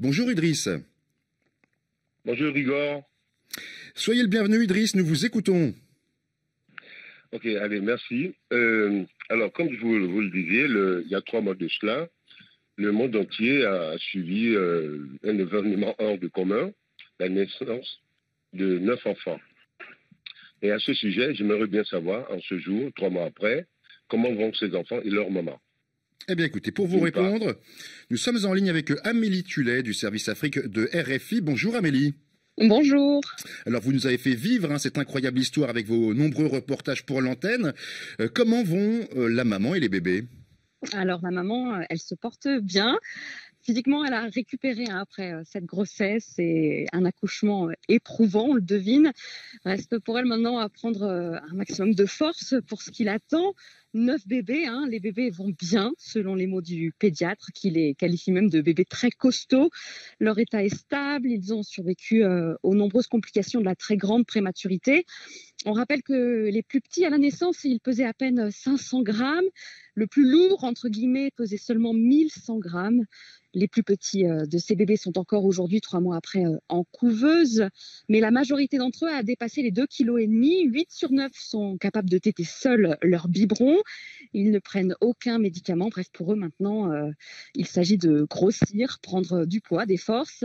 Bonjour Idriss. Bonjour Igor. Soyez le bienvenu Idriss, nous vous écoutons. Ok, allez, merci. Alors, comme vous le disiez, il y a 3 mois de cela, le monde entier a suivi un événement hors du commun, la naissance de 9 enfants. Et à ce sujet, j'aimerais bien savoir, en ce jour, 3 mois après, comment vont ces enfants et leur maman. Eh bien, écoutez, pour vous répondre, nous sommes en ligne avec Amélie Tulet du service Afrique de RFI. Bonjour Amélie. Bonjour. Alors, vous nous avez fait vivre cette incroyable histoire avec vos nombreux reportages pour l'antenne. Comment vont la maman et les bébés? Alors, la maman, elle se porte bien. Physiquement, elle a récupéré après cette grossesse et un accouchement éprouvant, on le devine. Reste pour elle maintenant à prendre un maximum de force pour ce qui l'attend. 9 bébés, les bébés vont bien, selon les mots du pédiatre, qui les qualifie même de bébés très costauds. Leur état est stable, ils ont survécu aux nombreuses complications de la très grande prématurité. On rappelle que les plus petits à la naissance, ils pesaient à peine 500 grammes. Le plus lourd, entre guillemets, pesait seulement 1100 grammes. Les plus petits de ces bébés sont encore aujourd'hui, 3 mois après, en couveuse. Mais la majorité d'entre eux a dépassé les 2,5 kg. 8 sur 9 sont capables de téter seuls leur biberon. Ils ne prennent aucun médicament. Bref, pour eux maintenant, il s'agit de grossir, prendre du poids, des forces.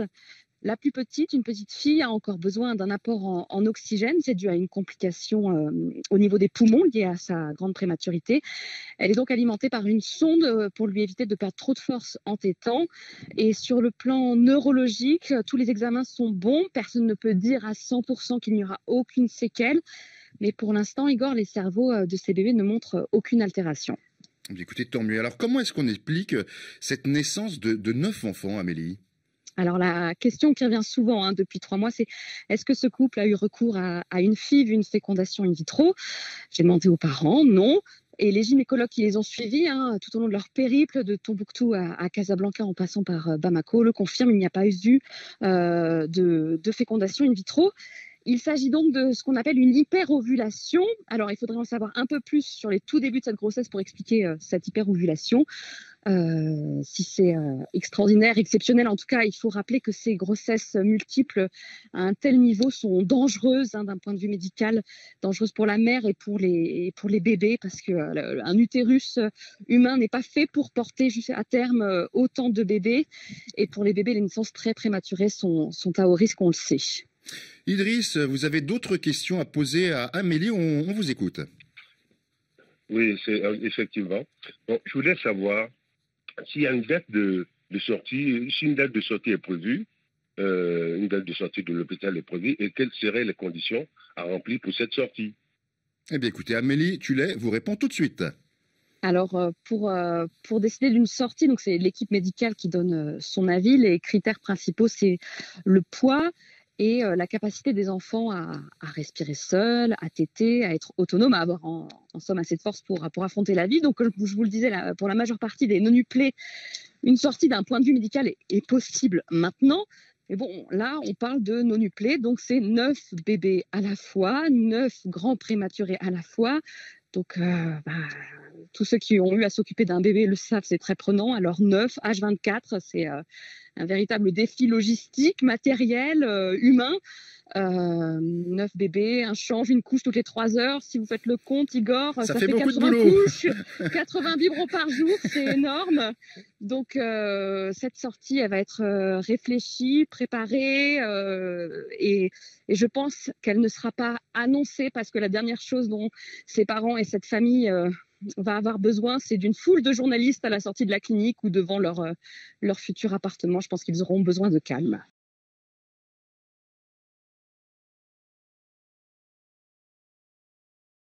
La plus petite, une petite fille, a encore besoin d'un apport en oxygène. C'est dû à une complication au niveau des poumons liée à sa grande prématurité. Elle est donc alimentée par une sonde pour lui éviter de perdre trop de force en tétant. Et sur le plan neurologique, tous les examens sont bons. Personne ne peut dire à 100% qu'il n'y aura aucune séquelle. Mais pour l'instant, Igor, les cerveaux de ces bébés ne montrent aucune altération. Écoutez, tant mieux. Alors, comment est-ce qu'on explique cette naissance de 9 enfants, Amélie ? Alors la question qui revient souvent depuis 3 mois, c'est est-ce que ce couple a eu recours à une FIV, une fécondation in vitro? J'ai demandé aux parents, non. Et les gynécologues qui les ont suivis tout au long de leur périple de Tombouctou à Casablanca en passant par Bamako le confirment, il n'y a pas eu de fécondation in vitro. Il s'agit donc de ce qu'on appelle une hyperovulation. Alors, il faudrait en savoir un peu plus sur les tout débuts de cette grossesse pour expliquer cette hyperovulation. Si c'est extraordinaire, exceptionnel, en tout cas, il faut rappeler que ces grossesses multiples à un tel niveau sont dangereuses d'un point de vue médical, dangereuses pour la mère et pour les bébés, parce qu'un utérus humain n'est pas fait pour porter à terme autant de bébés. Et pour les bébés, les naissances très prématurées sont à haut risque, on le sait. Idriss, vous avez d'autres questions à poser à Amélie, on vous écoute. Oui, effectivement. Bon, je voulais savoir s'il y a une date de sortie, si une date de sortie est prévue, une date de sortie de l'hôpital est prévue, et quelles seraient les conditions à remplir pour cette sortie? Eh bien écoutez, Amélie Tulet vous répond tout de suite. Alors, pour décider d'une sortie, donc c'est l'équipe médicale qui donne son avis. Les critères principaux, c'est le poids, et la capacité des enfants à respirer seuls, à téter, à être autonomes, à avoir en somme assez de force pour affronter la vie. Donc, je vous le disais, pour la majeure partie des nonuplés, une sortie d'un point de vue médical est possible maintenant. Mais bon, là, on parle de nonuplés, donc c'est 9 bébés à la fois, 9 grands prématurés à la fois. Donc, tous ceux qui ont eu à s'occuper d'un bébé le savent, c'est très prenant. Alors 9, H24, c'est un véritable défi logistique, matériel, humain. 9 bébés, un change, une couche toutes les 3 heures. Si vous faites le compte, Igor, ça fait 80 couches, 80 biberons par jour, c'est énorme. Donc cette sortie, elle va être réfléchie, préparée et je pense qu'elle ne sera pas annoncée parce que la dernière chose dont ses parents et cette famille va avoir besoin, c'est d'une foule de journalistes à la sortie de la clinique ou devant leur futur appartement. Je pense qu'ils auront besoin de calme.